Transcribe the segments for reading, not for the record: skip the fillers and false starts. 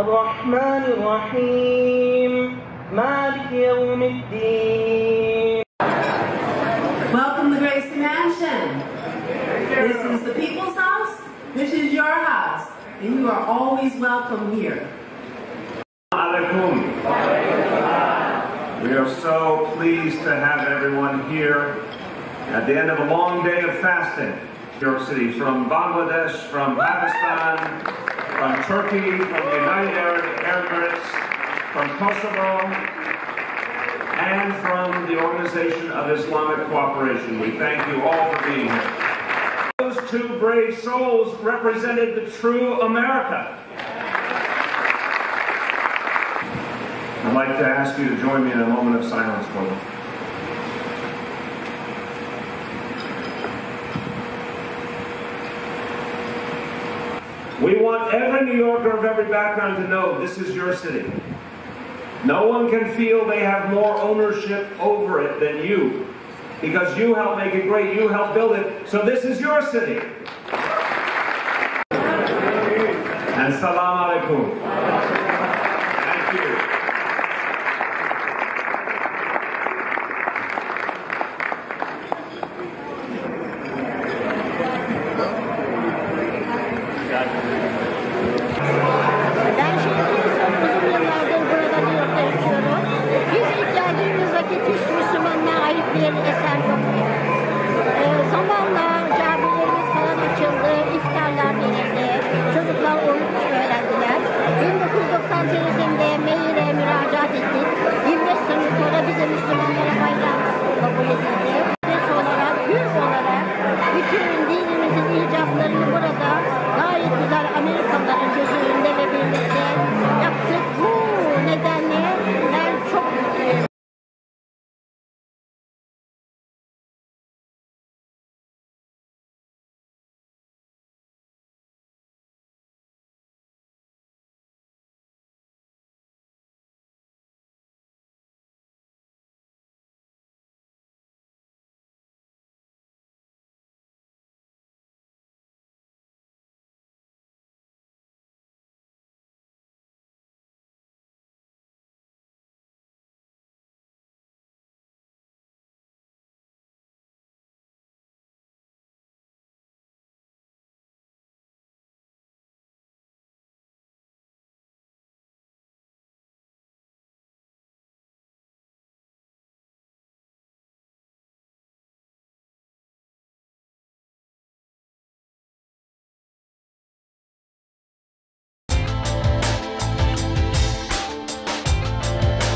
الرحمن الرحيم مالك يوم الدين. Welcome to Gracie Mansion. This is the people's house. This is your house, and you are always welcome here. We are so pleased to have everyone here at the end of a long day of fasting. New York City, from Bangladesh, from Pakistan, from Turkey, from the United Arab Emirates, from Kosovo, and from the Organization of Islamic Cooperation. We thank you all for being here. Those two brave souls represented the true America. I'd like to ask you to join me in a moment of silence for them. We want every New Yorker of every background to know this is your city. No one can feel they have more ownership over it than you, because you helped make it great, you helped build it, so this is your city. And salam alaikum. Thank you.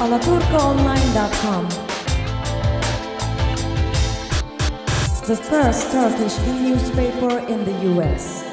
Alaturkaonline.com, the first Turkish newspaper in the US.